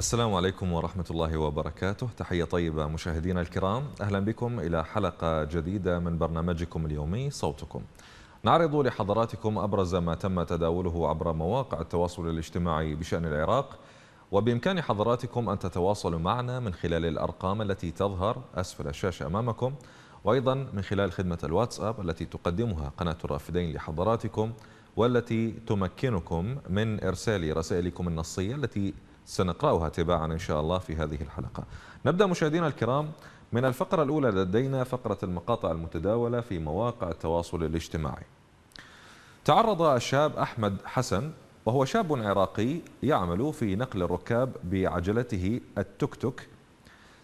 السلام عليكم ورحمة الله وبركاته، تحية طيبة مشاهدينا الكرام، أهلا بكم إلى حلقة جديدة من برنامجكم اليومي صوتكم. نعرض لحضراتكم أبرز ما تم تداوله عبر مواقع التواصل الاجتماعي بشأن العراق، وبإمكان حضراتكم أن تتواصلوا معنا من خلال الأرقام التي تظهر أسفل الشاشة أمامكم، وأيضا من خلال خدمة الواتساب التي تقدمها قناة الرافدين لحضراتكم، والتي تمكنكم من إرسال رسائلكم النصية التي سنقرأها تباعا إن شاء الله في هذه الحلقة. نبدأ مشاهدينا الكرام من الفقرة الأولى لدينا، فقرة المقاطع المتداولة في مواقع التواصل الاجتماعي. تعرض الشاب أحمد حسن، وهو شاب عراقي يعمل في نقل الركاب بعجلته التوك توك،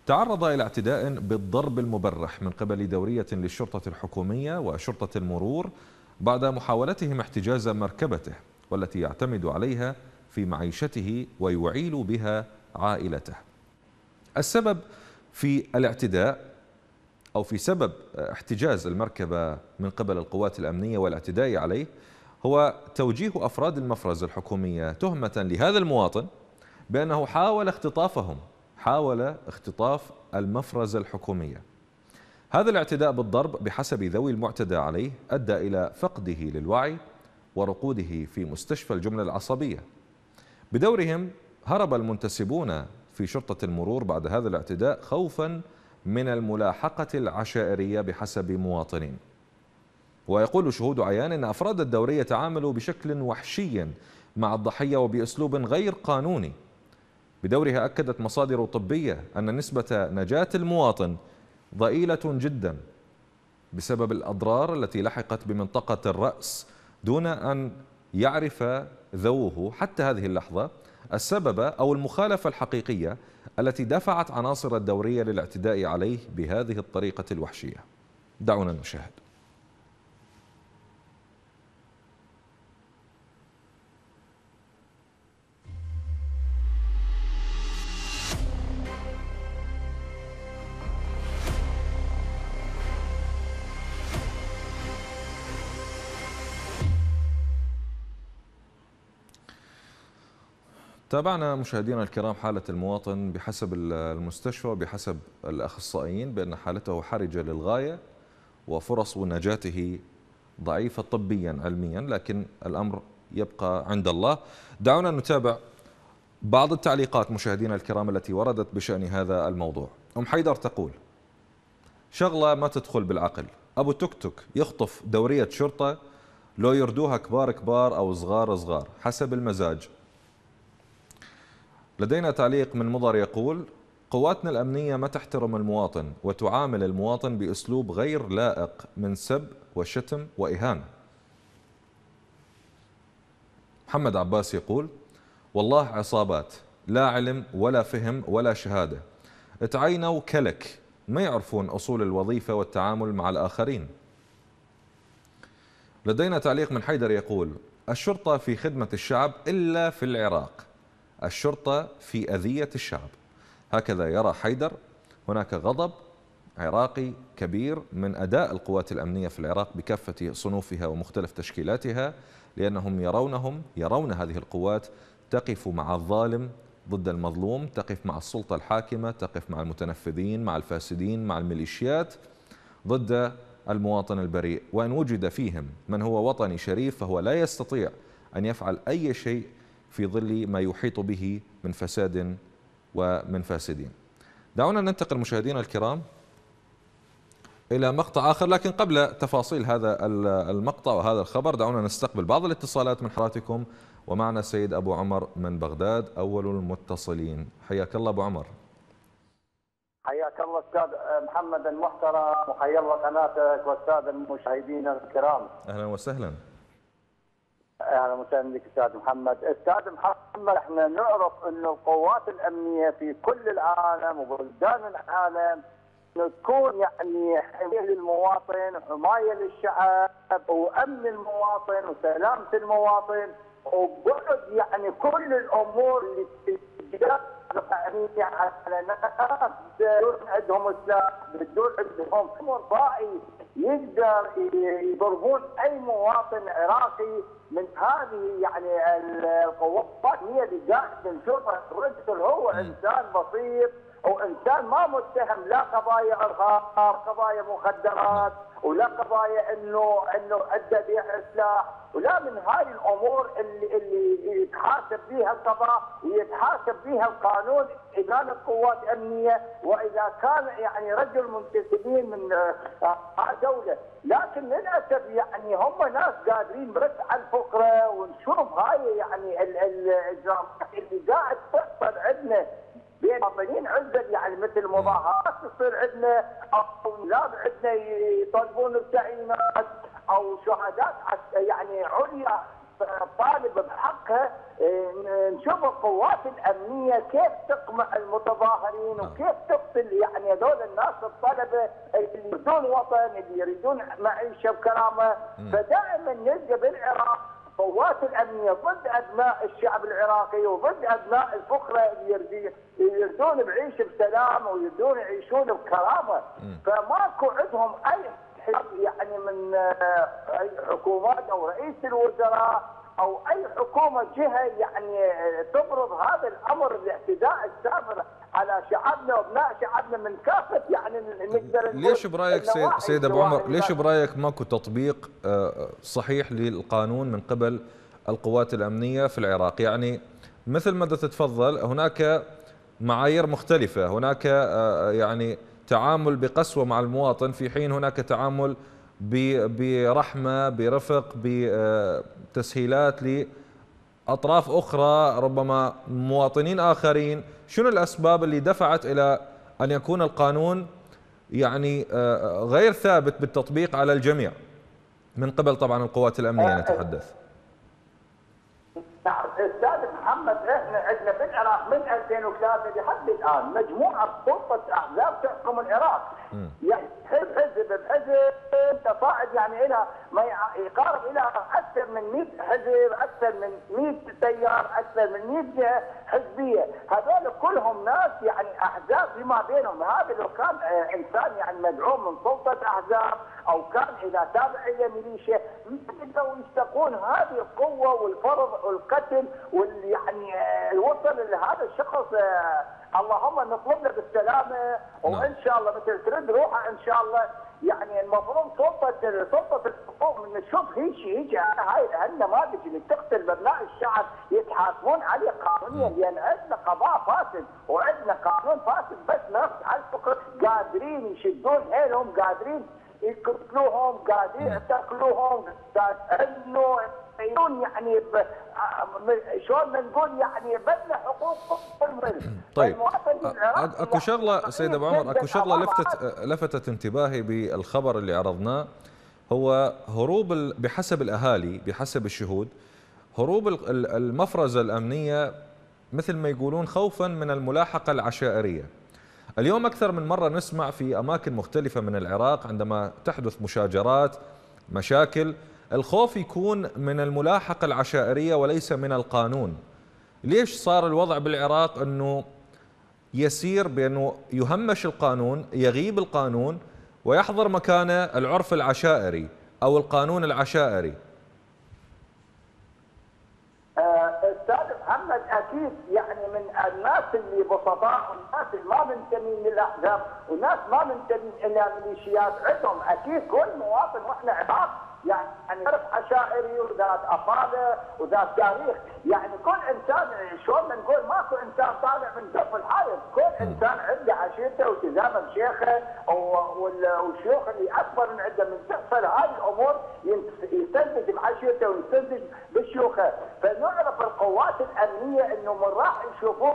تعرض إلى اعتداء بالضرب المبرح من قبل دورية للشرطة الحكومية وشرطة المرور بعد محاولتهم احتجاز مركبته والتي يعتمد عليها في معيشته ويعيل بها عائلته. السبب في الاعتداء أو في سبب احتجاز المركبة من قبل القوات الأمنية والاعتداء عليه هو توجيه أفراد المفرز الحكومية تهمة لهذا المواطن بأنه حاول اختطاف المفرز الحكومية. هذا الاعتداء بالضرب بحسب ذوي المعتدى عليه أدى إلى فقده للوعي ورقوده في مستشفى الجملة العصبية. بدورهم هرب المنتسبون في شرطة المرور بعد هذا الاعتداء خوفا من الملاحقة العشائرية بحسب مواطنين. ويقول شهود عيان أن أفراد الدورية تعاملوا بشكل وحشي مع الضحية وبأسلوب غير قانوني. بدورها أكدت مصادر طبية أن نسبة نجاة المواطن ضئيلة جدا بسبب الأضرار التي لحقت بمنطقة الرأس دون أن يعرف ذوه حتى هذه اللحظة السبب أو المخالفة الحقيقية التي دفعت عناصر الدورية للاعتداء عليه بهذه الطريقة الوحشية. دعونا نشاهد. تابعنا مشاهدينا الكرام حالة المواطن بحسب المستشفى وبحسب الأخصائيين بأن حالته حرجة للغاية وفرص نجاته ضعيفة طبيا علميا، لكن الأمر يبقى عند الله. دعونا نتابع بعض التعليقات مشاهدينا الكرام التي وردت بشأن هذا الموضوع. أم حيدر تقول: شغلة ما تدخل بالعقل، أبو توك توك يخطف دورية شرطة لو يردوها كبار كبار أو صغار صغار حسب المزاج. لدينا تعليق من مضر يقول: قواتنا الأمنية ما تحترم المواطن وتعامل المواطن بأسلوب غير لائق من سب وشتم وإهانة. محمد عباس يقول: والله عصابات لا علم ولا فهم ولا شهادة، تعينوا كلك، ما يعرفون أصول الوظيفة والتعامل مع الآخرين. لدينا تعليق من حيدر يقول: الشرطة في خدمة الشعب إلا في العراق، الشرطة في أذية الشعب. هكذا يرى حيدر. هناك غضب عراقي كبير من أداء القوات الأمنية في العراق بكافة صنوفها ومختلف تشكيلاتها، لأنهم يرون هذه القوات تقف مع الظالم ضد المظلوم، تقف مع السلطة الحاكمة، تقف مع المتنفذين، مع الفاسدين، مع الميليشيات، ضد المواطن البريء. وإن وجد فيهم من هو وطني شريف فهو لا يستطيع أن يفعل أي شيء في ظل ما يحيط به من فساد ومن فاسدين. دعونا ننتقل مشاهدينا الكرام إلى مقطع آخر، لكن قبل تفاصيل هذا المقطع وهذا الخبر دعونا نستقبل بعض الاتصالات من حضراتكم، ومعنا السيد أبو عمر من بغداد أول المتصلين. حياك الله أبو عمر. حياك الله أستاذ محمد المحترم، وحيا الله قناتك والسادة المشاهدين الكرام. أهلا وسهلا. أهلا وسهلا بك أستاذ محمد. أستاذ محمد، احنا نعرف أن القوات الأمنية في كل العالم وبلدان العالم تكون يعني حماية للمواطن، حماية للشعب، وأمن المواطن وسلامة المواطن، وبعد يعني كل الأمور اللي كده يعني على بدور عندهم سلاح، بدور عندهم امر ضائع يقدر يضربون اي مواطن عراقي من هذه يعني القوات هي اللي قاعده الشرطه. الرجل هو انسان بسيط او انسان ما متهم لا قضايا ارهاب، قضايا مخدرات، ولا قضايا انه ادى بيع سلاح، ولا من هاي الامور اللي يتحاسب بها القضاء ويتحاسب بها القانون اذا كانت قوات امنيه واذا كان يعني رجل منتسبين من دوله. لكن للاسف يعني هم ناس قادرين بس على الفقره، ونشوف هاي يعني الاجرامات اللي قاعد تحصل عندنا بين مواطنين عزل، يعني مثل مظاهرات تصير عندنا او نواب عندنا يطالبون بتعيينات او شهادات يعني عليا طالب بحقها. نشوف القوات الامنيه كيف تقمع المتظاهرين وكيف تقتل يعني هذول الناس الطلبه اللي يريدون وطن، اللي يريدون معيشه بكرامه. فدائما نلقى بالعراق القوات الامنيه ضد ابناء الشعب العراقي وضد ابناء الفقراء اللي يردون بعيش بسلام ويردون يعيشون بكرامه. فماكو عندهم اي يعني من اي حكومات او رئيس الوزراء او اي حكومه جهه يعني تفرض هذا الامر، الاعتداء السابر على شعبنا وابناء شعبنا من كافه يعني نقدر. ليش برايك سيد ابو عمر، ليش برايك ماكو تطبيق صحيح للقانون من قبل القوات الامنيه في العراق؟ يعني مثل ما تتفضل هناك معايير مختلفه، هناك يعني تعامل بقسوة مع المواطن، في حين هناك تعامل برحمة، برفق، بتسهيلات لأطراف أخرى ربما مواطنين آخرين. شنو الأسباب اللي دفعت إلى أن يكون القانون يعني غير ثابت بالتطبيق على الجميع من قبل طبعا القوات الأمنية؟ نتحدث أستاذ محمد، احنا عندنا بالعراق من 2003 لحد الان مجموعه سلطه احزاب تحكم العراق، يعني حزب بحزب تصاعد يعني الى ما يقارب الى اكثر من 100 حزب، اكثر من 100 تيار، اكثر من 100 جهه حزبيه. هذول كلهم ناس يعني احزاب فيما بينهم. هذا لو كان انسان يعني مدعوم من سلطه احزاب او كان اذا تابع الى ميليشيا يقدروا يستقون هذه القوه والفرض والقتل يعني يوصل لهذا الشخص. اللهم نطلب له بالسلامه وان شاء الله مثل ترد روحه ان شاء الله. يعني المفروض سلطه الحقوق من نشوف هيجي هاي النماذج اللي تقتل ابناء الشعب يتحاكمون عليه قانونيا، لان عندنا قضاء فاسد وعندنا قانون فاسد بس ناس على الفقر قادرين يشدون حيلهم، قادرين يقتلوهم، قادرين يعتقلوهم، انه يعني شلون نقول يعني بدنا حقوق. طيب اكو شغله سيد ابو عمر، اكو شغله لفتت انتباهي بالخبر اللي عرضناه، هو هروب بحسب الاهالي، بحسب الشهود، هروب المفرزه الامنيه مثل ما يقولون خوفا من الملاحقه العشائريه. اليوم اكثر من مره نسمع في اماكن مختلفه من العراق عندما تحدث مشاجرات، مشاكل، الخوف يكون من الملاحقة العشائرية وليس من القانون. ليش صار الوضع بالعراق أنه يسير بأنه يهمش القانون، يغيب القانون ويحضر مكانه العرف العشائري أو القانون العشائري؟ أستاذ محمد، أكيد يعني من الناس اللي بسطاء والناس اللي ما منتمين للأحزاب والناس ما منتمين إلى ميليشيات عندهم أكيد كل مواطن وإحنا عراق يعني طرف عشائري وذات أصالة وذات تاريخ. يعني كل إنسان شلون نقول ماكو إنسان طالع من جف الحائط، كل إنسان عنده عشيرته والتزامه بشيخه والشيوخ اللي أكبر من عنده من تحصل هاي الأمور يستنتج بعشيرته ويستنتج بشيوخه. فنعرف القوات الأمنية إنه من راح يشوفون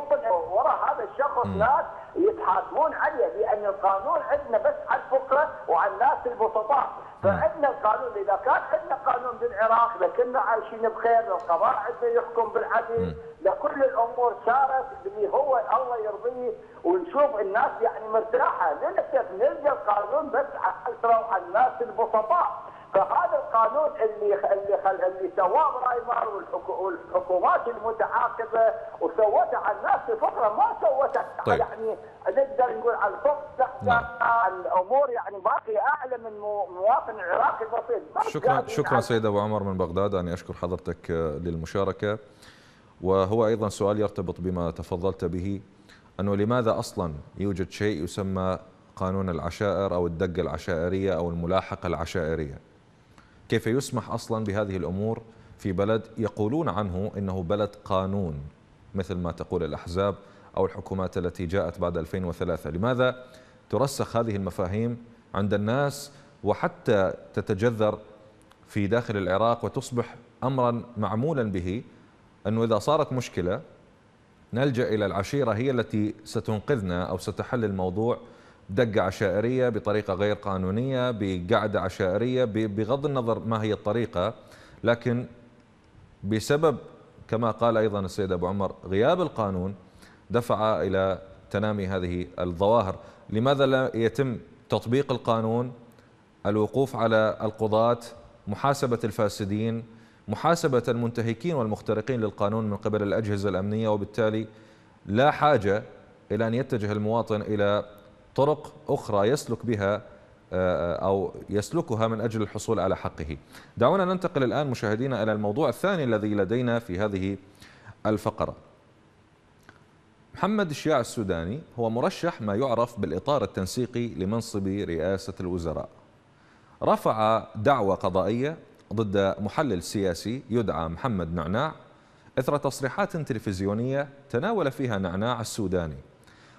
وراء هذا الشخص ناس يتحاكمون عليه، لأن القانون عندنا بس على الفقراء وعلى الناس البسطاء. فعندنا القانون، اذا كان عندنا قانون بالعراق لكنا عايشين بخير، القضاء عندنا يحكم بالعدل، لكل الامور صارت اللي هو الله يرضيه ونشوف الناس يعني مرتاحه. للاسف نلقى القانون بس على الاسره وعلى الناس البسطاء. فهذا القانون اللي سواه برايمر والحكومات المتعاقبه وسوته على الناس بفكره ما سوته. طيب. يعني نقدر نقول على الفقر تحت الامور يعني باقي اعلى من مواطن عراقي بسيط. شكرا سيد ابو عمر من بغداد، انا اشكر حضرتك للمشاركه. وهو ايضا سؤال يرتبط بما تفضلت به، انه لماذا اصلا يوجد شيء يسمى قانون العشائر او الدقه العشائريه او الملاحقه العشائريه؟ كيف يسمح أصلا بهذه الأمور في بلد يقولون عنه إنه بلد قانون مثل ما تقول الأحزاب أو الحكومات التي جاءت بعد 2003؟ لماذا ترسخ هذه المفاهيم عند الناس وحتى تتجذر في داخل العراق وتصبح أمرا معمولا به، أنه إذا صارت مشكلة نلجأ إلى العشيرة هي التي ستنقذنا أو ستحل الموضوع دقة عشائرية بطريقة غير قانونية بقعدة عشائرية، بغض النظر ما هي الطريقة، لكن بسبب كما قال أيضا السيد أبو عمر غياب القانون دفع إلى تنامي هذه الظواهر. لماذا لا يتم تطبيق القانون، الوقوف على القضاة، محاسبة الفاسدين، محاسبة المنتهكين والمخترقين للقانون من قبل الأجهزة الأمنية؟ وبالتالي لا حاجة إلى أن يتجه المواطن إلى طرق أخرى يسلك بها أو يسلكها من أجل الحصول على حقه. دعونا ننتقل الآن مشاهدينا إلى الموضوع الثاني الذي لدينا في هذه الفقرة. محمد شياع السوداني هو مرشح ما يعرف بالإطار التنسيقي لمنصب رئاسة الوزراء، رفع دعوى قضائية ضد محلل سياسي يدعى محمد نعناع إثر تصريحات تلفزيونية تناول فيها نعناع السوداني،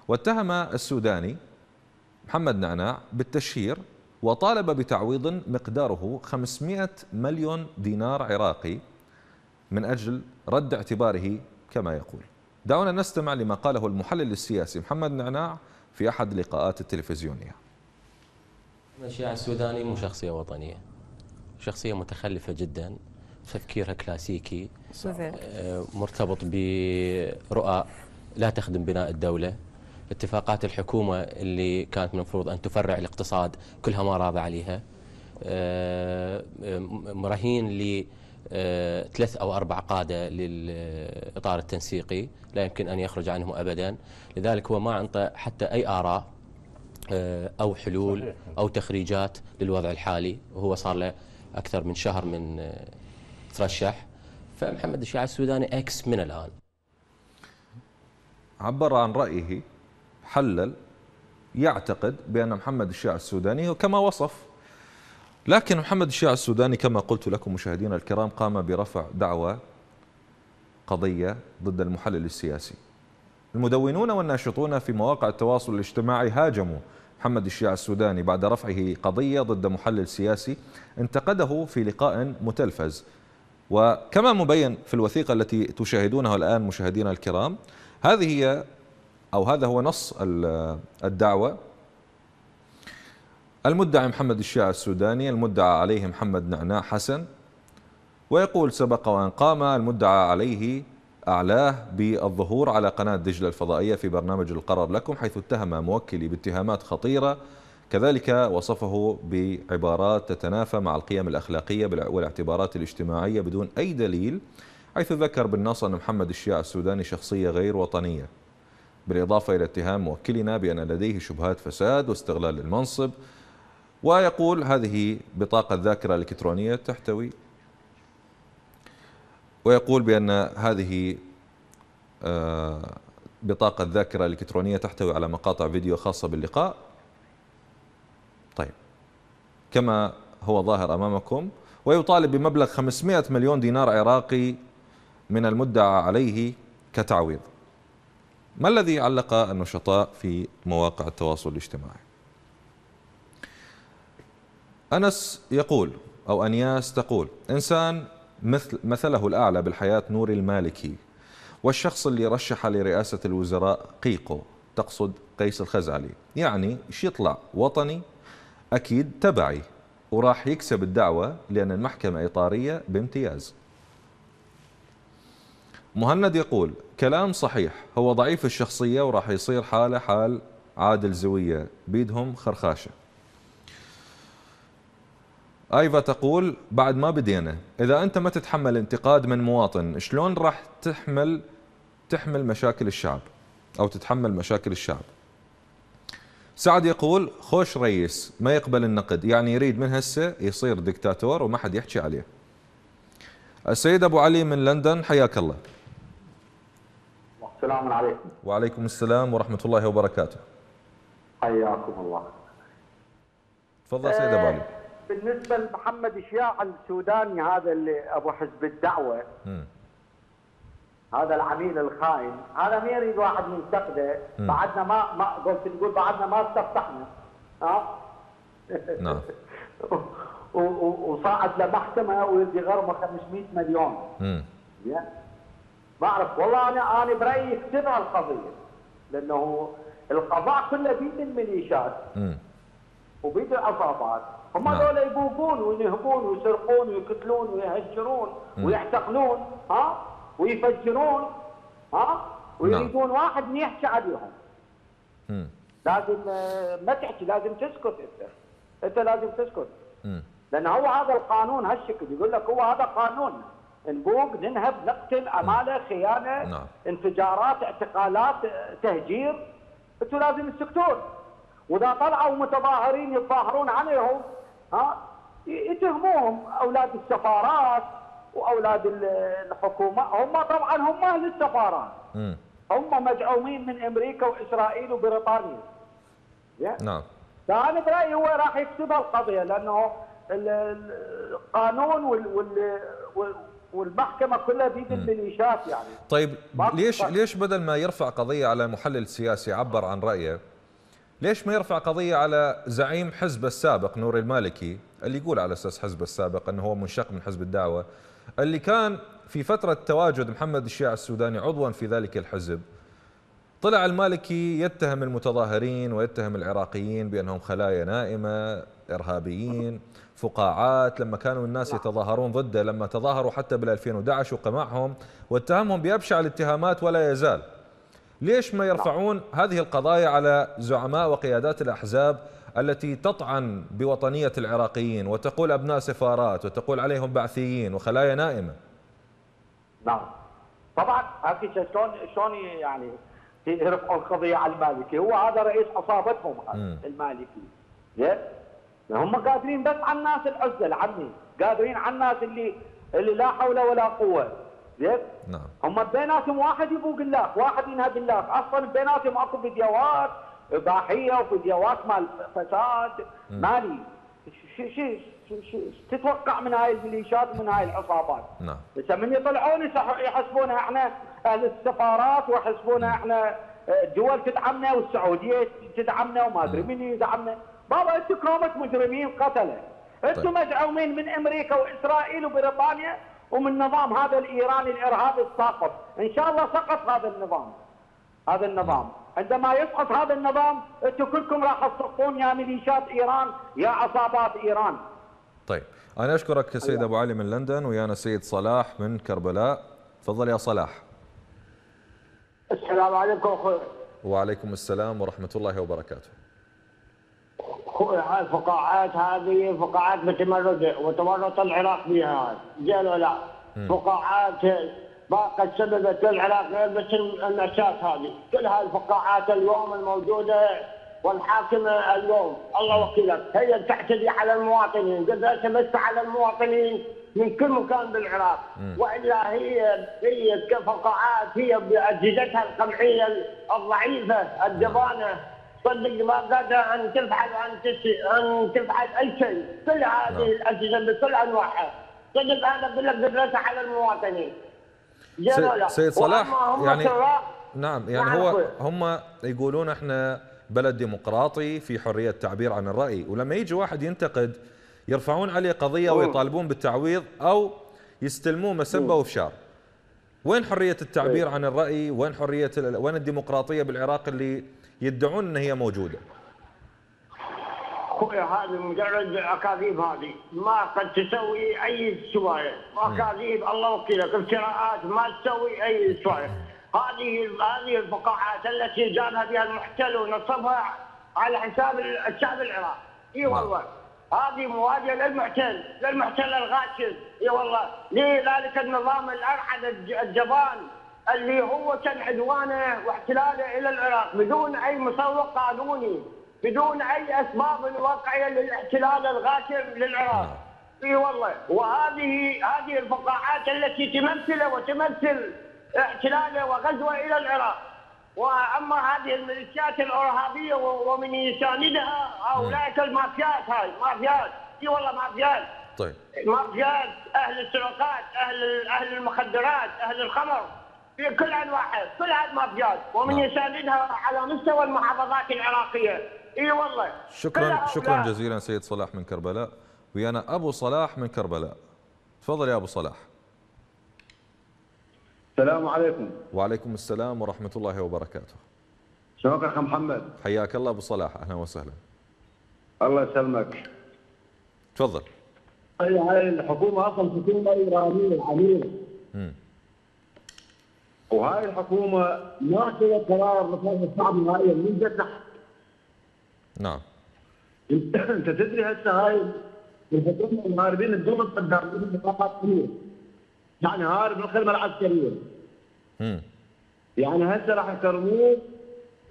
واتهم السوداني محمد نعناع بالتشهير وطالب بتعويض مقداره 500 مليون دينار عراقي من أجل رد اعتباره كما يقول. دعونا نستمع لما قاله المحلل السياسي محمد نعناع في أحد اللقاءات التلفزيونية. محمد شياع السوداني مو شخصية وطنية، شخصية متخلفة جدا، تفكيرها كلاسيكي مرتبط برؤى لا تخدم بناء الدولة، اتفاقات الحكومة اللي كانت من المفروض أن تفرع الاقتصاد كلها ما راضى عليها، مرهين لثلاث أو أربع قادة للإطار التنسيقي لا يمكن أن يخرج عنهم أبدا، لذلك هو ما أعطى حتى أي آراء أو حلول أو تخريجات للوضع الحالي، وهو صار له أكثر من شهر من ترشح. فمحمد شياع السوداني أكس من الآن عبر عن رأيه، حلل، يعتقد بأن محمد شياع السوداني كما وصف. لكن محمد شياع السوداني كما قلت لكم مشاهدينا الكرام قام برفع دعوى قضية ضد المحلل السياسي. المدونون والناشطون في مواقع التواصل الاجتماعي هاجموا محمد شياع السوداني بعد رفعه قضية ضد محلل سياسي انتقده في لقاء متلفز. وكما مبين في الوثيقة التي تشاهدونها الآن مشاهدينا الكرام، هذه هي أو هذا هو نص الدعوة. المدعي محمد شياع السوداني، المدعى عليه محمد نعناع حسن، ويقول: سبق وأن قام المدعى عليه أعلاه بالظهور على قناة دجلة الفضائية في برنامج القرار لكم، حيث اتهم موكلي باتهامات خطيرة، كذلك وصفه بعبارات تتنافى مع القيم الأخلاقية والاعتبارات الاجتماعية بدون أي دليل، حيث ذكر بالنص أن محمد شياع السوداني شخصية غير وطنية، بالإضافة إلى اتهام موكلنا بأن لديه شبهات فساد واستغلال المنصب. ويقول: هذه بطاقة ذاكرة إلكترونية تحتوي، ويقول بأن هذه بطاقة ذاكرة إلكترونية تحتوي على مقاطع فيديو خاصة باللقاء. طيب، كما هو ظاهر أمامكم، ويطالب بمبلغ 500 مليون دينار عراقي من المدعى عليه كتعويض. ما الذي علق النشطاء في مواقع التواصل الاجتماعي؟ أنس يقول أو أنياس تقول: إنسان مثله الأعلى بالحياة نوري المالكي، والشخص اللي رشح لرئاسة الوزراء قيقو، تقصد قيس الخزعلي، يعني يطلع وطني أكيد تبعي وراح يكسب الدعوة لأن المحكمة إطارية بامتياز. مهند يقول: كلام صحيح، هو ضعيف الشخصية وراح يصير حاله حال عادل زوية، بيدهم خرخاشة. ايضا تقول بعد ما بدينا، اذا انت ما تتحمل انتقاد من مواطن شلون راح تحمل مشاكل الشعب او تتحمل مشاكل الشعب. سعد يقول خوش رئيس ما يقبل النقد، يعني يريد من هسه يصير دكتاتور وما حد يحكي عليه. السيد ابو علي من لندن، حياك الله. السلام عليكم. وعليكم السلام ورحمه الله وبركاته. حياكم الله. تفضل سيد ابو علي. بالنسبه لمحمد شياع السوداني هذا اللي ابو حزب الدعوه، هذا العميل الخائن هذا ما يريد واحد ينتقده. بعدنا ما قلت نقول بعدنا ما استفتحنا. نعم. وصعد لمحكمه ويرضي غرمه 500 مليون. ما اعرف والله. انا برايي تبع القضيه، لانه القضاء كله بيد الميليشيات وبيد العصابات. هم هذول يبوقون وينهبون ويسرقون ويقتلون ويهجرون ويحتقنون ويفجرون ويريدون واحد من يحكي عليهم. لازم ما تحكي، لازم تسكت. انت لازم تسكت، لان هو هذا القانون هالشكل. يقول لك هو هذا قانون، نبوق ننهب نقتل اماله خيانه انفجارات اعتقالات تهجير. انتم لازم تسكتون، واذا طلعوا متظاهرين يتظاهرون عليهم يتهموهم اولاد السفارات واولاد الحكومه. هم طبعا هم اهل السفارات، هم مدعومين من امريكا واسرائيل وبريطانيا. نعم. فانا برايي هو راح يكتبها القضيه، لانه القانون والمحكمه كلها بيد الميليشيات. يعني طيب ليش بدل ما يرفع قضيه على محلل سياسي عبر عن رايه، ليش ما يرفع قضيه على زعيم حزب السابق نوري المالكي اللي يقول على اساس حزب السابق انه هو منشق من حزب الدعوه، اللي كان في فتره تواجد محمد الشياع السوداني عضوا في ذلك الحزب. طلع المالكي يتهم المتظاهرين ويتهم العراقيين بانهم خلايا نائمه، ارهابيين، فقاعات، لما كانوا الناس يتظاهرون ضده، لما تظاهروا حتى بال 2011 وقمعهم، واتهمهم بابشع الاتهامات ولا يزال. ليش ما يرفعون هذه القضايا على زعماء وقيادات الاحزاب التي تطعن بوطنيه العراقيين وتقول ابناء سفارات وتقول عليهم بعثيين وخلايا نائمه؟ نعم. طبعا هاكي شلون يعني يرفعوا القضيه على المالكي؟ هو هذا رئيس عصابتهم المالكي. هم قادرين بس على الناس العزل عني، قادرين على الناس اللي لا حول ولا قوه. زين؟ نعم. هم بيناتهم واحد يبوق الله، واحد ينهب الله، اصلا بيناتهم اكو فيديوهات اباحيه وفيديوهات مال فساد مالي. شو تتوقع من هاي الميليشيات ومن هاي العصابات؟ نعم. بس من يطلعون يحسبونها احنا اهل السفارات ويحسبونها احنا الدول تدعمنا والسعوديه تدعمنا وما ادري مين يدعمنا. بابا انتم كرامه مجرمين قتله، انتم مدعومين من امريكا واسرائيل وبريطانيا ومن نظام هذا الايراني الارهابي الساقط. ان شاء الله سقط هذا النظام. عندما يسقط هذا النظام انتم كلكم راح تصفقون يا ميليشيات ايران يا عصابات ايران. طيب انا اشكرك السيد ابو علي من لندن. ويانا السيد صلاح من كربلاء، تفضل يا صلاح. السلام عليكم اخوي. وعليكم السلام ورحمه الله وبركاته. الفقاعات هذه فقاعات متمردة وتورط العراق بها، زين ولا؟ فقاعات ما قد سببت للعراق غير بس النشاط هذه، كل هاي الفقاعات اليوم الموجودة والحاكمة اليوم، الله وكيلك، هي تعتدي على المواطنين، قدرت تمس على المواطنين من كل مكان بالعراق، والا هي كفقاعات هي بأجهزتها القمعية الضعيفة الجبانة. صدق ما قادره ان تفعل اي شيء، كل هذه الاجهزه بكل انواعها، صدق انا اقول لك قدرتها على المواطنين. سيد صلاح يعني نعم، يعني هو هم يقولون احنا بلد ديمقراطي في حريه تعبير عن الراي، ولما يجي واحد ينتقد يرفعون عليه قضيه ويطالبون بالتعويض او يستلموه مسبه وفشار. وين حريه التعبير عن الراي؟ وين حريه وين الديمقراطيه بالعراق اللي يدعون ان هي موجوده؟ اخوي هذه مجرد اكاذيب، هذه ما قد تسوي اي سوايه، اكاذيب الله وكيلك، افتراءات ما تسوي اي سوايه. هذه الفقاعات التي جانها بها المحتل ونصبها على حساب الشعب العراقي. اي والله هذه مواجهه للمحتل الغاشم. يا والله لذلك النظام الارعد الجبان اللي هو كان عدوانه واحتلاله الى العراق بدون اي مسوق قانوني، بدون اي اسباب واقعيه للاحتلال الغاشم للعراق. اي والله، وهذه الفقاعات التي تمثله وتمثل احتلاله وغزوه الى العراق. واما هذه الميليشيات الارهابيه ومن يساندها اولئك المافيات، هاي مافيات. اي والله مافيات. طيب مافيات اهل السرقات، اهل المخدرات، اهل الخمر في كل انواعها، كل هذه مافيات ومن يساندها على مستوى المحافظات العراقيه. اي والله. شكرا جزيلا سيد صلاح من كربلاء. ويانا ابو صلاح من كربلاء. تفضل يا ابو صلاح. السلام عليكم. وعليكم السلام ورحمة الله وبركاته. شكرا أخ محمد. حياك الله أبو صلاح، أهلا وسهلا. الله يسلمك. تفضل. هاي الحكومة أصلا حكومة إيرانية عميقة. وهاي الحكومة ما أخذت قرار مثلا الشعب الغالي من جد تحت. نعم. أنت تدري هسه هاي الحكومة الهاربين الضبط قدامهم بطاقات كبيرة. يعني هارب من الخدمه العسكريه. يعني هسه راح يكرموه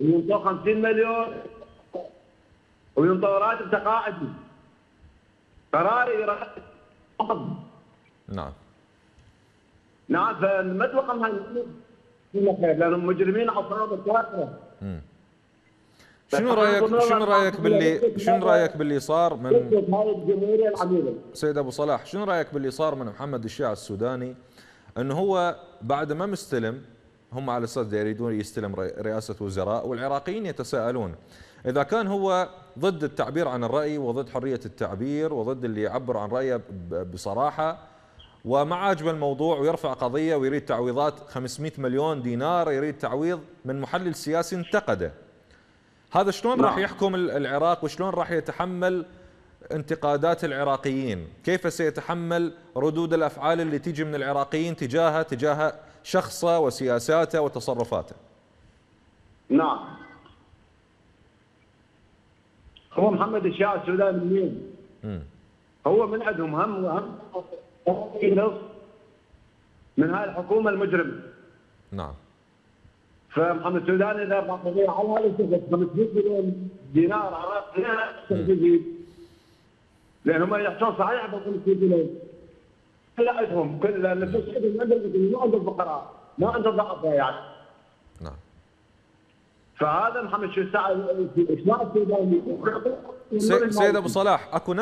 وينطوه 50 مليون وينطوه راتب تقاعدي. قراري راتب. نعم. نعم، فما اتوقع لانهم مجرمين عصابه كافره. شنو رايك باللي صار من سيد ابو صلاح، شنو رايك باللي صار من محمد الشياع السوداني؟ انه هو بعد ما مستلم، هم على اساس يريدون يستلم رئاسه وزراء، والعراقيين يتساءلون اذا كان هو ضد التعبير عن الراي وضد حريه التعبير وضد اللي يعبر عن رايه بصراحه وما عاجبه الموضوع ويرفع قضيه ويريد تعويضات 500 مليون دينار، يريد تعويض من محلل سياسي انتقده. هذا شلون راح يحكم العراق وشلون راح يتحمل انتقادات العراقيين؟ كيف سيتحمل ردود الأفعال اللي تيجي من العراقيين تجاه شخصه وسياساته وتصرفاته؟ نعم. هو محمد الشياع السوداني منين؟ هو من عندهم هم نص من هاي الحكومة المجرمة. نعم. فمحمد السوداني اذا رفع قضيه على هذا الشخص 500 مليون دينار على راسه، لان هم يحسون صحيح ب 500 مليون كلهم كل ما عنده فقراء، ما عنده ضعف يعني. نعم. فهذا محمد السوداني. سيد ابو صلاح، اكو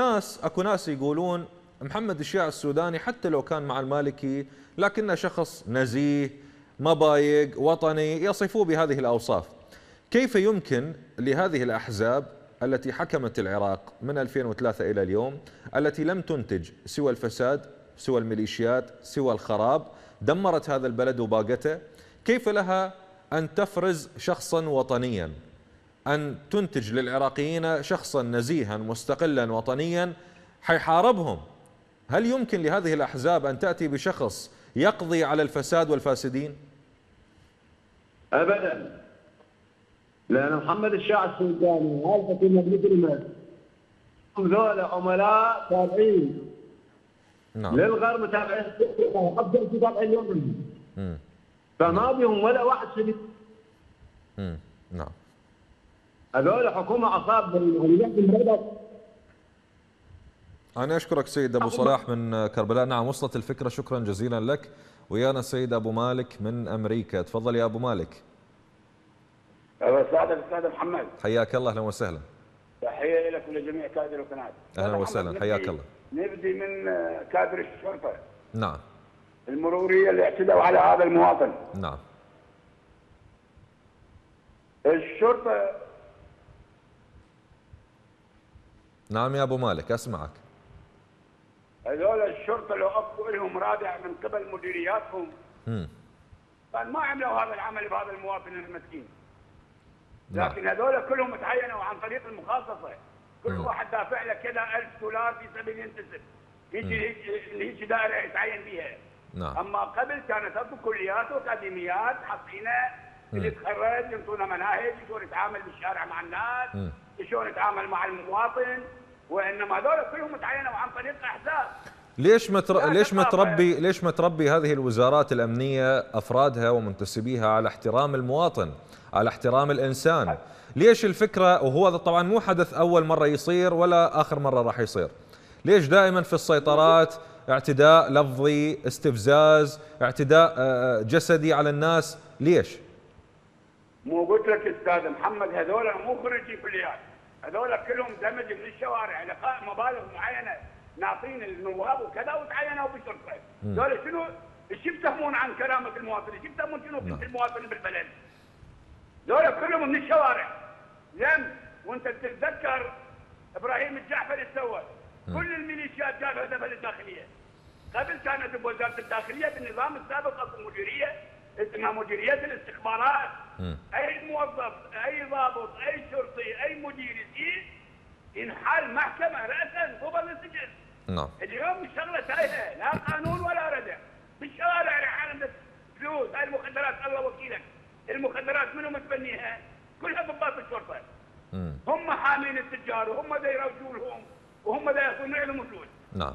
ناس يقولون محمد الشياع السوداني حتى لو كان مع المالكي لكنه شخص نزيه، مبايق، وطني، يصفوه بهذه الأوصاف. كيف يمكن لهذه الأحزاب التي حكمت العراق من 2003 إلى اليوم، التي لم تنتج سوى الفساد، سوى الميليشيات، سوى الخراب، دمرت هذا البلد وباقته، كيف لها أن تفرز شخصا وطنيا، أن تنتج للعراقيين شخصا نزيها مستقلا وطنيا حيحاربهم؟ هل يمكن لهذه الأحزاب أن تأتي بشخص يقضي على الفساد والفاسدين؟ أبدا، لأن محمد الشياع السوداني وعائلته المجرمة ذولا عملاء تابعين. نعم. للغرب تابعين أفضل تابعين يومهم، فما بهم ولا واحد سليم. نعم. هذول حكومة عصاب بالمغرب. أنا أشكرك سيد أبو صلاح من كربلاء. نعم، وصلت الفكرة، شكرا جزيلا لك. ويانا سيد أبو مالك من أمريكا. تفضل يا أبو مالك. أهلا وسهلا بالسادة محمد. حياك الله، أهلا وسهلا. تحية لك ولجميع كادر القناة. أهلا وسهلا، حياك الله. نبدي من كادر الشرطة. نعم. المرورية اللي اعتدوا على هذا المواطن. نعم. الشرطة. نعم يا أبو مالك، أسمعك. هذول الشرطه لو اكو لهم رادع من قبل مديرياتهم كان ما عملوا هذا العمل بهذا المواطن المسكين. لكن هذول كلهم تعينوا عن طريق المخصصه، كل واحد دافع له كذا $1000 في سبيل ينتسب هيك دائره يتعين بها. نعم. اما قبل كانت اكو كليات واكاديميات حاطينه اللي يتخرج ينطونا مناهج شلون يتعامل بالشارع مع الناس، شلون يتعامل مع المواطن، وانما دول كلهم متعينه عن طريق احزاب. ليش ما تربي هذه الوزارات الامنيه افرادها ومنتسبيها على احترام المواطن، على احترام الانسان؟ ليش الفكره، وهو طبعا مو حدث اول مره يصير ولا اخر مره راح يصير، ليش دائما في السيطرات اعتداء لفظي، استفزاز، اعتداء جسدي على الناس؟ ليش؟ مو قلت لك استاذ محمد هذول مو خريجي كليات، هذول كلهم دمج من الشوارع، لقاء مبالغ معينه ناطين النواب وكذا وتعينوا بشرطه. هذول شنو؟ ايش يفتهمون عن كرامه المواطن؟ ايش يفتهمون شنو في المواطن بالبلد؟ هذول كلهم من الشوارع. لم وانت تتذكر ابراهيم الجحفري سوى كل الميليشيات جابها هدفها للداخليه. قبل كانت بوزاره الداخليه بالنظام السابق اكو مديريه اسمها مديريه الاستخبارات. اي موظف، اي ضابط، اي شرطي، اي مدير ينحل محكمه راسا قبل السجن. نعم. اليوم الشغله تايهه، لا قانون ولا ردع. بالشوارع العالم فلوس، هاي المخدرات الله وكيلك. المخدرات منو متبنيها؟ كلها ضباط الشرطه. هم حامين التجار وهم دا يروجونهم وهم دا ياخذون علم فلوس. نعم.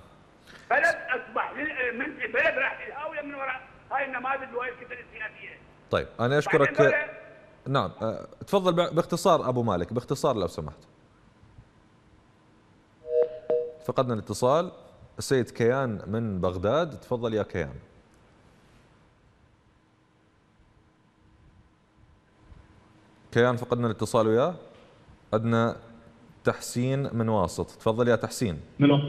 بلد اصبح بلد راح للهاويه من وراء هاي النماذج وهاي الكتل السياسيه. طيب انا اشكرك. نعم تفضل باختصار ابو مالك، باختصار لو سمحت. فقدنا الاتصال. السيد كيان من بغداد، تفضل يا كيان. كيان فقدنا الاتصال وياه. عندنا تحسين من واسط، تفضل يا تحسين. منو؟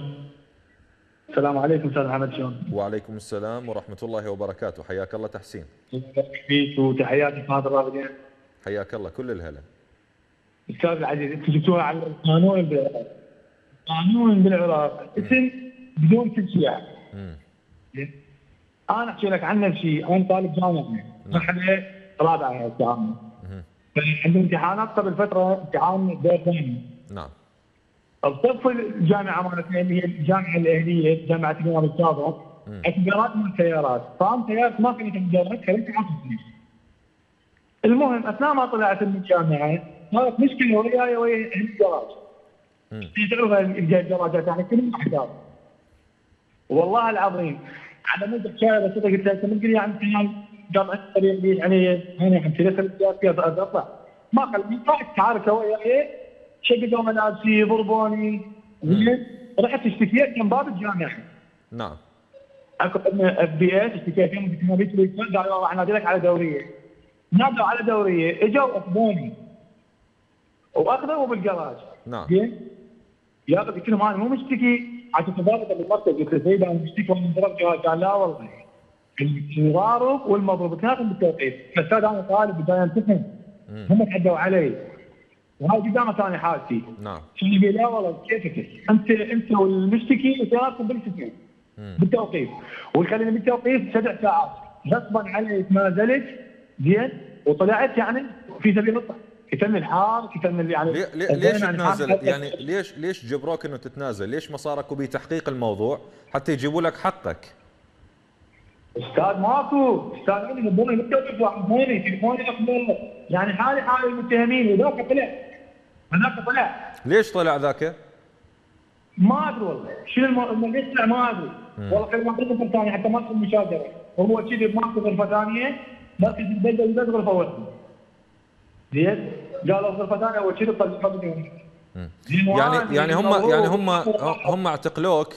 السلام عليكم استاذ محمد، شلون؟ وعليكم السلام ورحمه الله وبركاته، حياك الله تحسين. فيك وتحياتي قناه الرافدين. حياك الله كل الهلا. استاذ العزيز انتم جبتوها على القانون بالعراق. قانون بالعراق اسم بدون تشريع. انا احكي لك عن نفسي، انا طالب جامعه مرحله رابعه بالجامعه. عندي امتحانات قبل فتره امتحان دور ثاني. نعم. الصف الجامعه مالتنا اللي هي الجامعه الاهليه جامعه الامام الصادق اعتبارات من السيارات، طعم سيارات ما كانت مجرد خليت 10 سنين. المهم اثناء ما طلعت من الجامعه صارت مشكله وياي ويا اهل الجراج. يشتغلوا الجراجات يعني كلهم احداث. والله العظيم على مود حكايه بس قلت له انت من قلت لي عن كلام جامعه الطريق لي علي انا عم ثلاث اطلع ما خليني تعارك وياي شقدوا مناسي ضربوني. رحت اشتكيت من باب الجامعه. نعم. اكو عندنا اف بي اس اشتكيت يوم قلت لهم قالوا راح انادي لك على دوريه. نادوا على دوريه اجوا اخذوني واخذوا بالجراج. نعم. زين؟ يا اخي قلت لهم انا مو مشتكي عشان تضارب بالمركز، قلت له سيد انا مشتكي وانا انضربت. قال لا والله المضارب والمضروب تاخذ بالتوقيف، الاستاذ انا طالب بدايه امتحن هم تعدوا علي. وهاي قدامك انا حالتي. نعم. شنو يقول لا والله كيفك انت والمشتكي وتراكم بالسجن بالتوقيف، وخليني بالتوقيف 7 ساعات غصبا علي تنازلت. زين؟ وطلعت يعني في سبيل الطعن، يتم الحار، يتم يعني ليش تنازلت؟ يعني ليش جبروك انه تتنازل؟ ليش ما صار اكو بتحقيق الموضوع حتى يجيبوا لك حقك؟ استاذ ماكو، استاذ انا ضمني متوقف وعموني تليفوني اقبل يعني حالي حال المتهمين. وذاك طلع. ليش طلع ذاك؟ ما ادري والله، شنو اللي طلع ما ادري، والله خلينا نعطيه غرفه ثانيه حتى ما تصير مشاجره، وهو كذي ماكو غرفه ثانيه، مركز البلده وزاد غرفه وحده. زين؟ قالوا غرفه ثانيه اول شيء طلعوني. يعني هم اعتقلوك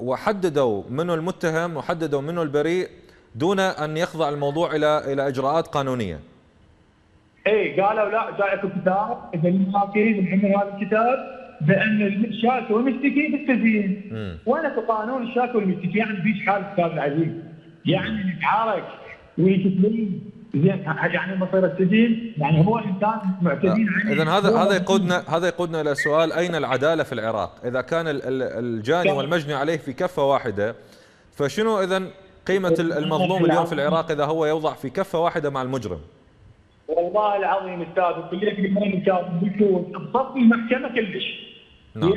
وحددوا منو المتهم وحددوا منو البريء دون ان يخضع الموضوع الى اجراءات قانونيه. اي قالوا لا جايكم كتاب اذا المحاكمين محمل هذا الكتاب بان الشاكي والمشتكي بالتزيين، وانا في قانون الشاكي والمشتكي يعني فيش حال استاذ العزيز، يعني نتعارك ويكتبون زين يعني مصير السجين يعني هو انسان معتدين عليه. اذا هذا يقودنا الى سؤال اين العداله في العراق؟ اذا كان الجاني والمجني عليه في كفه واحده فشنو اذا قيمه المظلوم اليوم في العراق اذا هو يوضع في كفه واحده مع المجرم؟ والله العظيم استاذ قلت لك اليوم بصف المحكمه كلش. نعم.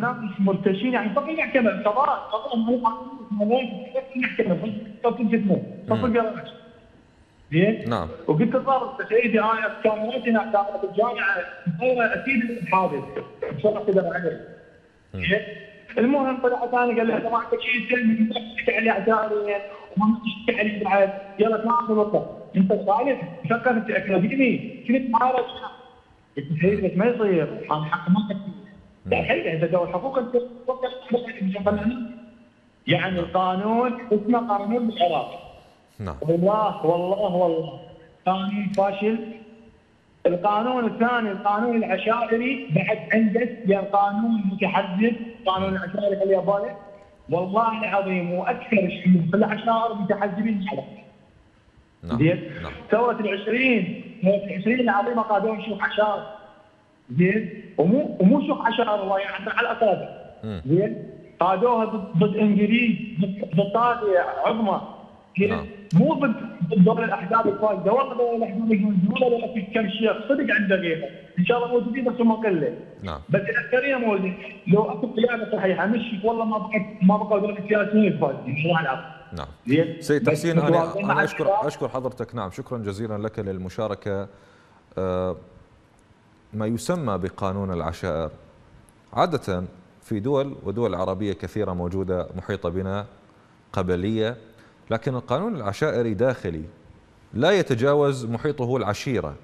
ناس مرتشين يعني صف المحكمه قضاء قضاء مو قانون، صف المحكمه صف الجثمان صف الجراج. زين؟ نعم. وقلت للضابط التسعيدي انا كاميرتي هناك كاميرة الجامعه غير اكيد الحاضر بصراحه كذا علي. زين؟ المهم طلعت انا قال له انت ما عندك شيء زين تحكي علي اعدائي وما تحكي علي بعد يلا تناقشوا وقت انت صالح فكر انت اكاديمي كنت معارض التسعيدي ما يصير انا حق ما لا حل اذا دور حقوق انت يعني القانون اسمه قانون العراق. نعم. والله والله والله قانون فاشل. القانون الثاني القانون العشائري بعد عندك يا قانون متحزب قانون العشائري في اليابان والله العظيم واكثر الشيوخ في العشائر متحزبين على. نعم. زين؟ نعم. ثورة العشرين العظيمة قادوها شيوخ عشائر. زين؟ ومو شيوخ عشائر الله يعني على الاصابع. زين؟ قادوها ضد انجليز ضد طاغية عظمى. نعم. مو ضد دور الاحزاب الفاسده والله دور الاحزاب الفاسده ولا في كم شيخ صدق عنده غيره ان شاء الله موجودين بس هم قله. نعم. بس الاكثريه موجودين لو اكو قياده صحيحه مش والله ما بقى دول السياسيين الفاسدين والله العظيم. نعم. زين سيد تحسين انا اشكر حضرتك. نعم شكرا جزيلا لك للمشاركه. ما يسمى بقانون العشائر عاده في دول ودول عربيه كثيره موجوده محيطه بنا قبليه لكن القانون العشائري داخلي لا يتجاوز محيطه العشيرة.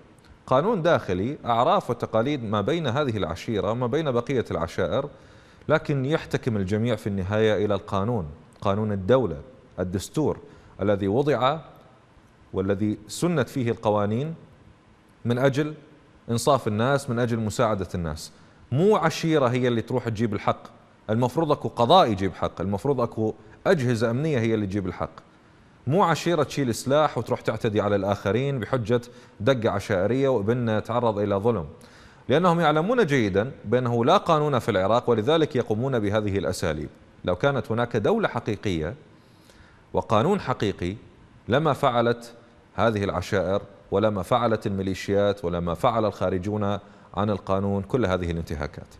قانون داخلي أعراف وتقاليد ما بين هذه العشيرة وما بين بقية العشائر لكن يحتكم الجميع في النهاية إلى القانون. قانون الدولة الدستور الذي وضع والذي سنت فيه القوانين من أجل إنصاف الناس من أجل مساعدة الناس. مو عشيرة هي اللي تروح تجيب الحق. المفروض أكو قضاء يجيب حق. المفروض أكو أجهزة أمنية هي اللي تجيب الحق. مو عشيرة تشيل سلاح وتروح تعتدي على الآخرين بحجة دقة عشائرية وابننا تعرض إلى ظلم لأنهم يعلمون جيدا بأنه لا قانون في العراق ولذلك يقومون بهذه الأساليب. لو كانت هناك دولة حقيقية وقانون حقيقي لما فعلت هذه العشائر ولما فعلت الميليشيات ولما فعل الخارجون عن القانون كل هذه الانتهاكات.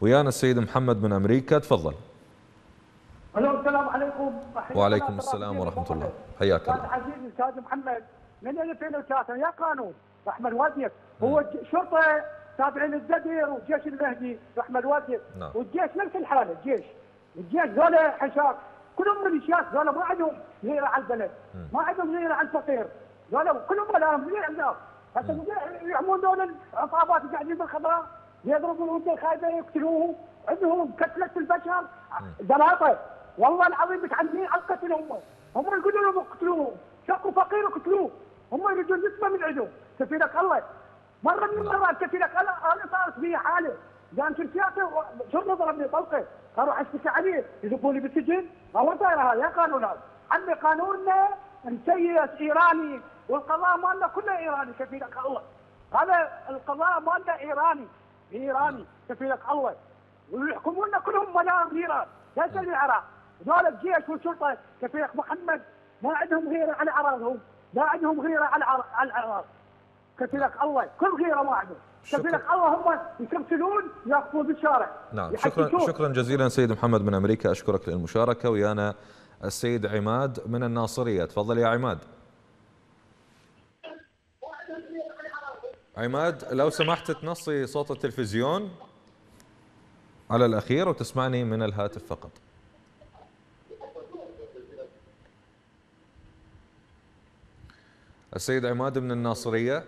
ويانا السيد محمد من أمريكا تفضل. السلام عليكم. وعليكم السلام ورحمة الله. حياك الله. عزيزي استاذ محمد من 2003 يا قانون رحمة الوالديك هو شرطة تابعين الزبير والجيش المهدي رحمة الوالديك. نعم. والجيش نفس الحالة الجيش ذولا حشاك كلهم ميليشيات ذولا ما عندهم غيرة على البلد ما عندهم غيرة على الفقير ذولا كلهم ملام غير عملاق حتى يعملون ذولا عصابات قاعدين بالخضراء يضربون ودي الخايبة يقتلوهم عندهم كتلة البشر زلاطة والله العظيم متعمدين على القتل هم يقولوا لهم اقتلوهم، شقوا فقير وقتلوه، هم يريدون نسبه من عندهم، كفيلك الله. مره من المرات كفيلك الله انا صارت بي حاله، جان شرطياتي شرطه ضربني طلقه، اروح اشتكي عليه، يذبوني بالسجن، هو دايره هاي يا قانون هذا، عمي قانوننا مسيس ايراني والقضاء مالنا كله ايراني كفيلك الله. هذا القضاء مالنا ايراني كفيلك الله. ويحكمونا كلهم ملاعب ايران، ليس العراق. ذول الجيش والشرطه كفيلك محمد ما عندهم غيره على اعراضهم، ما عندهم غيره على الاعراض. كفيلك الله، كل غيره ما عندهم، كفيلك الله هم يكمسلون يقفون بالشارع. نعم، شكرا جزيلا سيد محمد من امريكا، اشكرك للمشاركه. ويانا السيد عماد من الناصريه، تفضل يا عماد. عماد لو سمحت تنصي صوت التلفزيون على الاخير وتسمعني من الهاتف فقط. السيد عماد من الناصرية.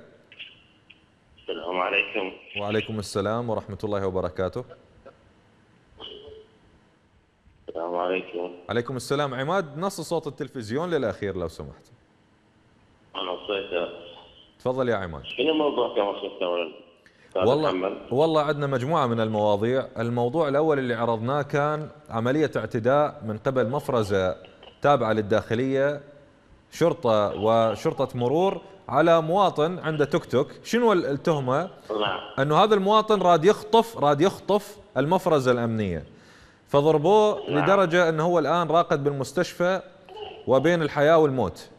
السلام عليكم. وعليكم السلام ورحمة الله وبركاته. السلام عليكم. عليكم السلام. عماد نص صوت التلفزيون للأخير لو سمحت. أنا وصيت. تفضل يا عماد. شنو الموضوع كما وصلت أولا؟ والله عندنا مجموعة من المواضيع. الموضوع الأول اللي عرضناه كان عملية اعتداء من قبل مفرزة تابعة للداخلية شرطة وشرطة مرور على مواطن عنده توك توك. شنو التهمة؟ أنه هذا المواطن راد يخطف المفرزة الأمنية فضربوه لدرجة أنه هو الآن راقد بالمستشفى وبين الحياة والموت.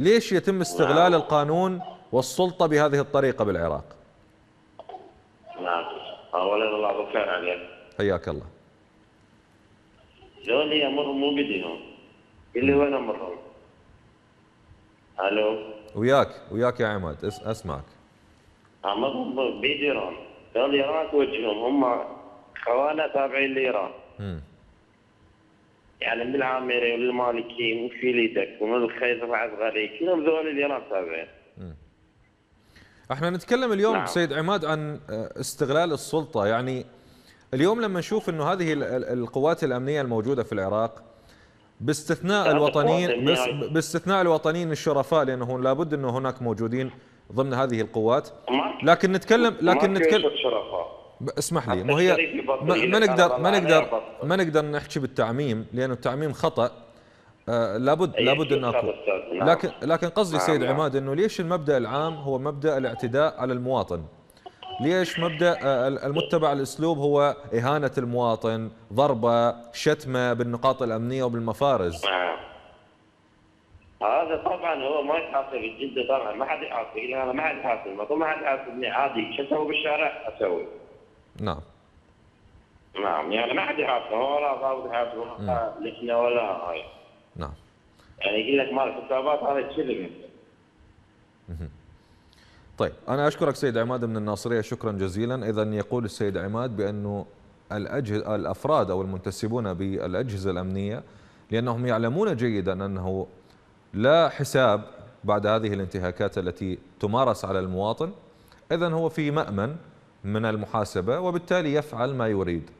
ليش يتم استغلال القانون والسلطة بهذه الطريقة بالعراق؟ نعم. أولا الله بخير عليك. حياك الله. لو لي أمر مو بدينهم اللي هو أنا مرهم. الو وياك يا عماد، اسمعك. عملهم بيد ايران، قال ايران توجههم، هم خوانا تابعين لايران. يعني من العامري ومن المالكي ومن فيليدك ومن الخيزر العزغري، كلهم ذول الايران تابعين. احنا نتكلم اليوم سيد عماد عن استغلال السلطه، يعني اليوم لما نشوف انه هذه القوات الامنيه الموجوده في العراق باستثناء الوطنيين، باستثناء الوطنيين الشرفاء لانه لابد انه هناك موجودين ضمن هذه القوات، لكن نتكلم اسمح لي، ما هي ما نقدر نحكي بالتعميم لانه التعميم خطا، لابد ان اكو، لكن قصدي سيد عماد انه ليش المبدا العام هو مبدا الاعتداء على المواطن؟ ليش مبدا المتبع الاسلوب هو اهانه المواطن، ضربه، شتمه بالنقاط الامنيه وبالمفارز؟ هذا طبعا هو ما يحاسب الجده، طبعا ما حد يحاسب، انا ما حد يحاسب، ما حد يحاسبني، عادي شو اسوي بالشارع اسوي. نعم نعم، يعني ما حد يحاسبه، هو ولا ضابط يحاسبه ولا لجنه ولا هاي. نعم يعني يقول لك مال حسابات، هذا كذب. طيب أنا أشكرك سيد عماد من الناصرية، شكرا جزيلا. إذا يقول السيد عماد بأنه الأفراد أو المنتسبون بالأجهزة الأمنية لأنهم يعلمون جيدا أنه لا حساب بعد هذه الانتهاكات التي تمارس على المواطن، إذا هو في مأمن من المحاسبة وبالتالي يفعل ما يريد،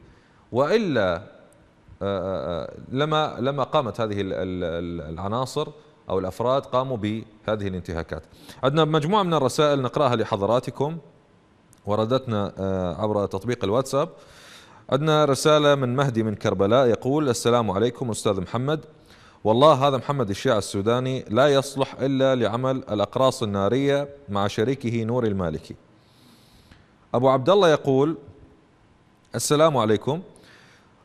وإلا لما قامت هذه العناصر أو الأفراد قاموا بهذه الانتهاكات. عندنا مجموعة من الرسائل نقرأها لحضراتكم وردتنا عبر تطبيق الواتساب. عندنا رسالة من مهدي من كربلاء يقول: السلام عليكم أستاذ محمد، والله هذا محمد الشياع السوداني لا يصلح إلا لعمل الأقراص النارية مع شريكه نوري المالكي. أبو عبد الله يقول: السلام عليكم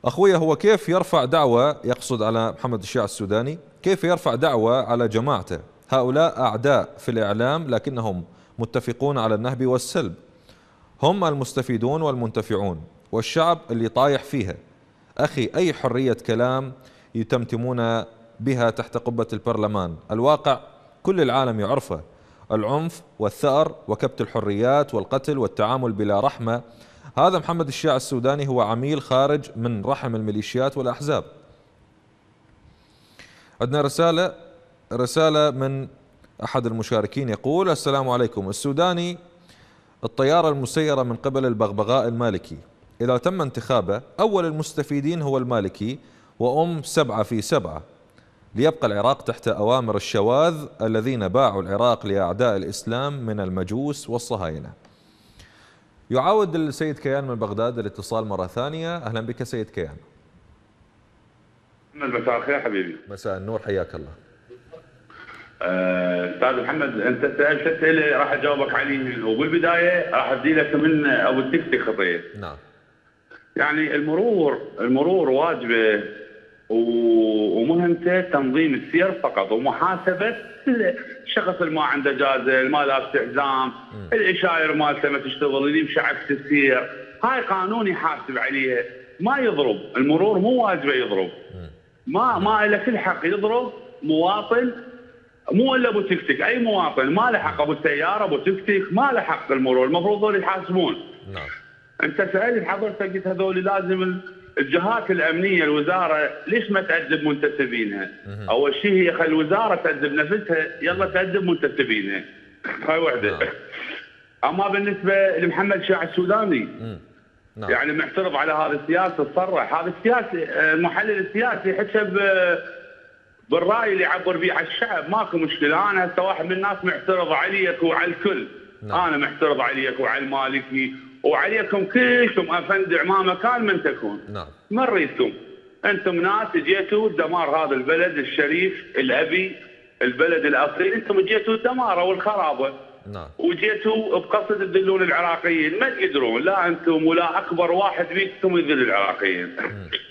أخوي، هو كيف يرفع دعوة، يقصد على محمد الشياع السوداني، كيف يرفع دعوة على جماعته؟ هؤلاء أعداء في الإعلام لكنهم متفقون على النهب والسلب، هم المستفيدون والمنتفعون والشعب اللي طايح فيها. أخي أي حرية كلام يتمتمون بها تحت قبة البرلمان، الواقع كل العالم يعرفه، العنف والثأر وكبت الحريات والقتل والتعامل بلا رحمة. هذا محمد الشياع السوداني هو عميل خارج من رحم الميليشيات والأحزاب. عندنا رسالة من أحد المشاركين يقول: السلام عليكم، السوداني الطيارة المسيرة من قبل البغبغاء المالكي، إذا تم انتخابه أول المستفيدين هو المالكي وأم 7 في 7، ليبقى العراق تحت أوامر الشواذ الذين باعوا العراق لأعداء الإسلام من المجوس والصهاينة. يعاود السيد كيان من بغداد الاتصال مرة ثانية. أهلا بك سيد كيان. مساء الخير حبيبي. مساء النور، حياك الله. استاذ محمد، انت سالت اسئله راح اجاوبك عليه، وبالبدايه راح ابدي لك من ابو التكتك خطيه. نعم. يعني المرور واجبه ومهمته تنظيم السير فقط، ومحاسبه الشخص اللي ما عنده جازل، ما لابس حزام، الاشاير مالته ما تشتغل، اللي يمشي عكس السير، هاي قانون يحاسب عليها، ما يضرب، المرور مو واجبه يضرب. ما له كل حق يضرب مواطن، مو الا ابو تكتك، اي مواطن ما له حق، ابو السياره، ابو تكتك، ما له حق المرور، المفروض هذول يحاسبون. نعم. انت سالت حضرتك قلت هذول لازم الجهات الامنيه، الوزاره ليش ما تأدب منتسبينها؟ اول شيء هي خلي الوزاره تأدب نفسها، يلا تأدب منتسبينها. هاي وحده. نعم. اما بالنسبه لمحمد شياع السوداني، نعم. يعني معترض على هذه السياسه، تصرح هذا السياسي، المحلل السياسي حسب بالراي اللي يعبر به على الشعب، ماكو مشكله. انا هسه واحد من الناس معترض عليك وعلى الكل، نعم. انا معترض عليك وعلى المالكي وعليكم كلكم افندع ما مكان من تكون، نعم. ما نريدكم، انتم ناس جيتوا دمار هذا البلد الشريف الابي، البلد الاصيل، انتم جيتوا دماره والخرابه. نعم. وجيتوا بقصد تذلون العراقيين، ما تقدرون، لا انتم ولا اكبر واحد بيكم يذل العراقيين.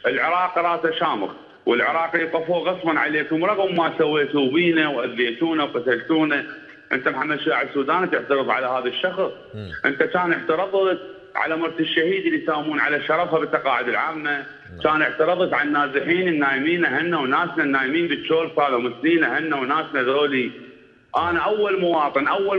العراق راسه شامخ، والعراقي يقفوا غصبا عليكم رغم ما سويتوا بينا واذيتونا وقتلتونا. انت محمد شياع السوداني تعترض على هذا الشخص، انت كان اعترضت على مرت الشهيد اللي يسامون على شرفها بالتقاعد العامه، كان اعترضت على النازحين النايمين، اهلنا وناسنا النايمين بالشول، صاروا مسنين، اهلنا وناسنا ذولي انا اول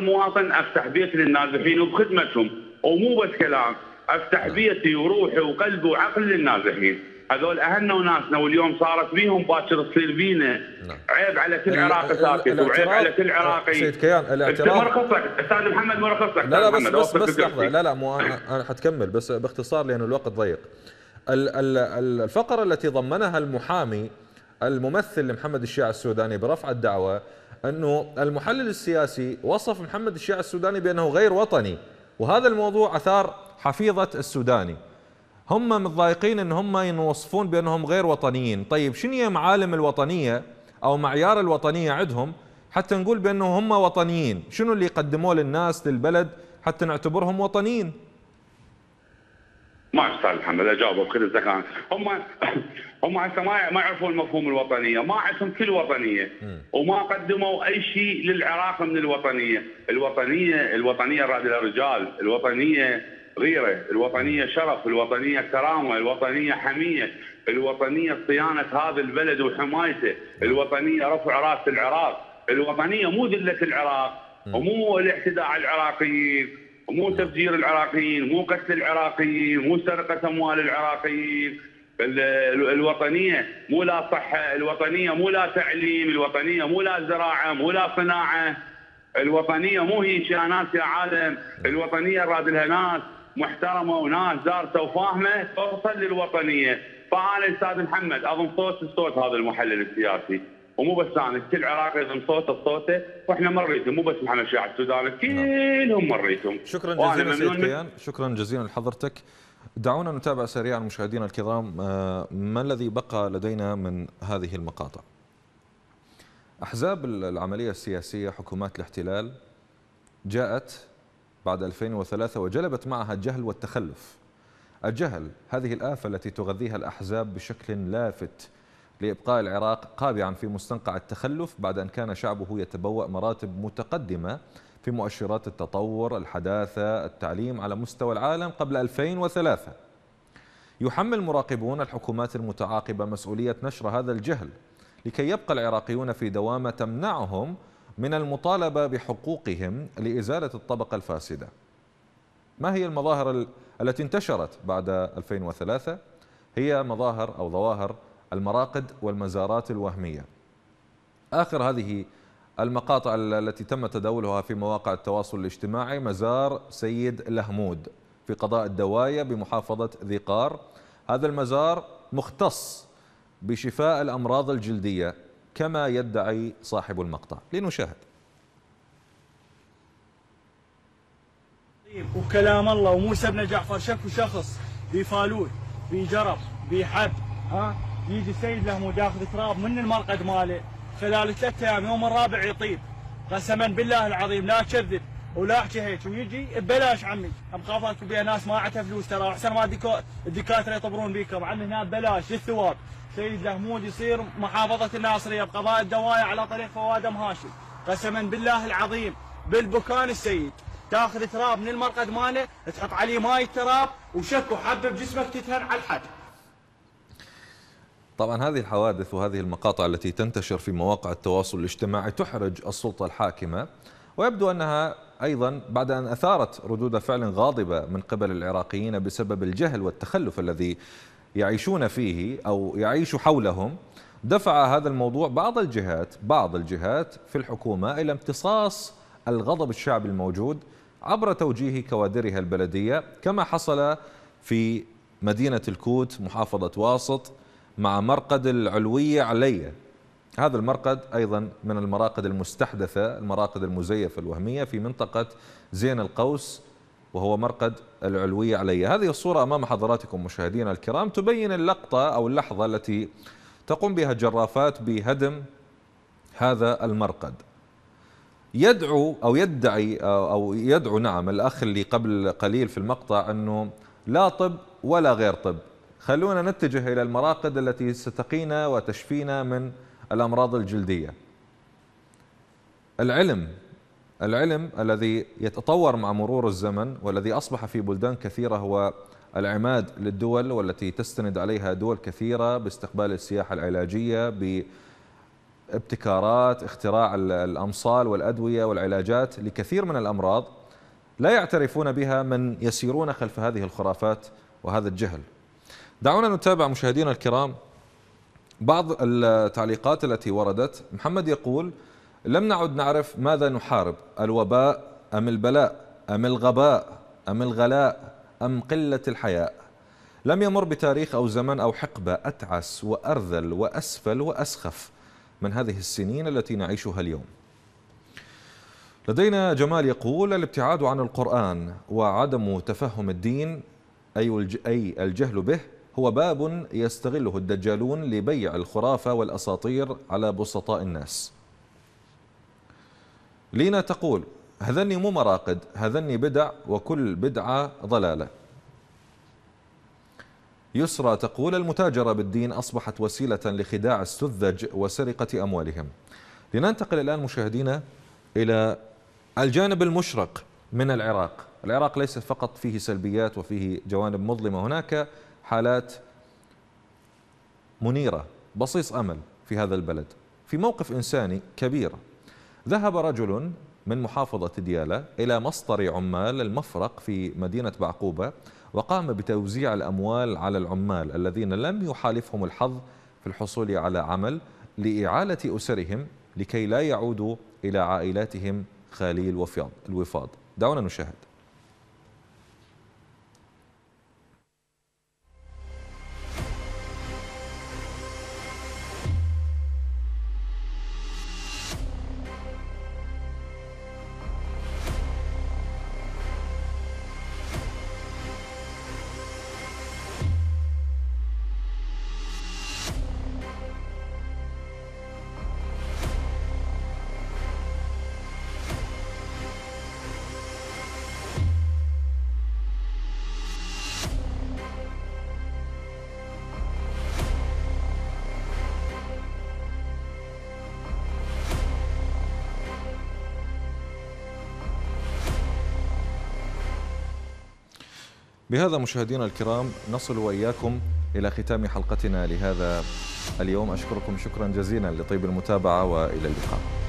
مواطن افتح بيت للنازحين وبخدمتهم، ومو بس كلام، افتح بيتي وروحي وقلبي وعقلي للنازحين. هذول اهلنا وناسنا، واليوم صارت بيهم باكر تصير بينا. عيب على كل عراقي ساكت، وعيب على كل عراقي. سيد كيان الاعتراف مرخصك استاذ محمد، مرخصك. لا بس لحظه، لا مو انا حتكمل، بس باختصار لان الوقت ضيق. الفقره التي ضمنها المحامي الممثل لمحمد الشياع السوداني برفع الدعوه انه المحلل السياسي وصف محمد الشياع السوداني بانه غير وطني، وهذا الموضوع اثار حفيظه السوداني. هم متضايقين ان هم ينوصفون بانهم غير وطنيين. طيب شنو هي معالم الوطنيه او معيار الوطنيه عندهم حتى نقول بانه هم وطنيين؟ شنو اللي يقدموه للناس للبلد حتى نعتبرهم وطنيين؟ ما استاذ محمد اجاوب بكل الذكاء. هم هسه ما يعرفون مفهوم الوطنيه، ما عندهم كل وطنيه، وما قدموا اي شيء للعراق من الوطنيه. الوطنيه رادلها رجال، الوطنيه غيره، الوطنيه شرف، الوطنيه كرامه، الوطنيه حميه، الوطنيه صيانه هذا البلد وحمايته، الوطنيه رفع راس العراق، الوطنيه مو ذله العراق، ومو الاعتداء على العراقيين، مو تفجير العراقيين، مو قتل العراقيين، مو سرقة أموال العراقيين. الوطنية مو لا صحة، الوطنية مو لا تعليم، الوطنية مو لا زراعة، مو لا صناعة، الوطنية مو هي شانات يا عالم، الوطنية رادلها ناس محترمة وناس دارسة وفاهمة توصل للوطنية. فأنا أستاذ محمد أضم صوت هذا المحلل السياسي، ومو بس انا، كل عراقي يضم صوته بصوته، واحنا مريتهم، مو بس محمد شياع السوداني، كلهم مريتهم. شكرا جزيلا سيد كيان، شكرا جزيلا لحضرتك. دعونا نتابع سريعا مشاهدينا الكرام ما الذي بقى لدينا من هذه المقاطع. احزاب العمليه السياسيه حكومات الاحتلال جاءت بعد 2003 وجلبت معها الجهل والتخلف. الجهل هذه الآفة التي تغذيها الاحزاب بشكل لافت لإبقاء العراق قابعا في مستنقع التخلف بعد أن كان شعبه يتبوأ مراتب متقدمة في مؤشرات التطور، الحداثة، التعليم على مستوى العالم قبل 2003. يحمل مراقبون الحكومات المتعاقبة مسؤولية نشر هذا الجهل لكي يبقى العراقيون في دوامة تمنعهم من المطالبة بحقوقهم لإزالة الطبقة الفاسدة. ما هي المظاهر التي انتشرت بعد 2003؟ هي مظاهر أو ظواهر المراقد والمزارات الوهمية. آخر هذه المقاطع التي تم تداولها في مواقع التواصل الاجتماعي مزار سيد لهمود في قضاء الدواية بمحافظة ذي قار. هذا المزار مختص بشفاء الأمراض الجلدية كما يدعي صاحب المقطع. لنشاهد. وكلام الله وموسى بن جعفر شكو شخص بفالوت بجرب بحب يجي السيد لهمود ياخذ تراب من المرقد ماله خلال 3 ايام، يوم الرابع يطيب. قسما بالله العظيم لا اكذب ولا احكي هيك، ويجي ببلاش عمي. مخافاتكم بها ناس ما عندها فلوس، ترى احسن ما الدكاتره يطبرون بيكم. عندنا هنا ببلاش للثواب. سيد لهمود يصير محافظه الناصريه بقضاء الدوايه على طريق فؤاد ام هاشم. قسما بالله العظيم بالبكان السيد تاخذ تراب من المرقد ماله تحط عليه ماي التراب وشكو حبه بجسمك تتهن على الحد. طبعا هذه الحوادث وهذه المقاطع التي تنتشر في مواقع التواصل الاجتماعي تحرج السلطة الحاكمة، ويبدو أنها أيضا بعد أن أثارت ردود فعل غاضبة من قبل العراقيين بسبب الجهل والتخلف الذي يعيشون فيه أو يعيش حولهم، دفع هذا الموضوع بعض الجهات في الحكومة إلى امتصاص الغضب الشعبي الموجود عبر توجيه كوادرها البلدية، كما حصل في مدينة الكوت محافظة واسط مع مرقد العلوية علية. هذا المرقد أيضا من المراقد المستحدثة، المراقد المزيفة الوهمية في منطقة زين القوس، وهو مرقد العلوية علية. هذه الصورة أمام حضراتكم مشاهدينا الكرام تبين اللقطة أو اللحظة التي تقوم بها الجرافات بهدم هذا المرقد. يدعو نعم الأخ اللي قبل قليل في المقطع أنه لا طب ولا غير طب، خلونا نتجه إلى المراقد التي ستقينا وتشفينا من الأمراض الجلدية. العلم الذي يتطور مع مرور الزمن والذي أصبح في بلدان كثيرة هو العماد للدول، والتي تستند عليها دول كثيرة باستقبال السياحة العلاجية، ابتكارات، اختراع الأمصال والأدوية والعلاجات لكثير من الأمراض لا يعترفون بها من يسيرون خلف هذه الخرافات وهذا الجهل. دعونا نتابع مشاهدينا الكرام بعض التعليقات التي وردت. محمد يقول: لم نعد نعرف ماذا نحارب، الوباء أم البلاء أم الغباء أم الغلاء أم قلة الحياء. لم يمر بتاريخ أو زمن أو حقبة أتعس وأرذل وأسفل وأسخف من هذه السنين التي نعيشها اليوم. لدينا جمال يقول: الابتعاد عن القرآن وعدم تفهم الدين أي الجهل به هو باب يستغله الدجالون لبيع الخرافة والأساطير على بسطاء الناس. لينا تقول: هذني مو مراقد، هذني بدع وكل بدعة ضلالة. يسرى تقول: المتاجرة بالدين أصبحت وسيلة لخداع السذج وسرقة أموالهم. لننتقل الآن مشاهدينا إلى الجانب المشرق من العراق. العراق ليس فقط فيه سلبيات وفيه جوانب مظلمة، هناك حالات منيرة، بصيص أمل في هذا البلد. في موقف إنساني كبير، ذهب رجل من محافظة ديالى إلى مسطر عمال المفرق في مدينة بعقوبة وقام بتوزيع الأموال على العمال الذين لم يحالفهم الحظ في الحصول على عمل لإعالة أسرهم لكي لا يعودوا إلى عائلاتهم خالي الوفاض. دعونا نشاهد. بهذا مشاهدينا الكرام نصل وإياكم إلى ختام حلقتنا لهذا اليوم. أشكركم شكرا جزيلا لطيب المتابعة وإلى اللقاء.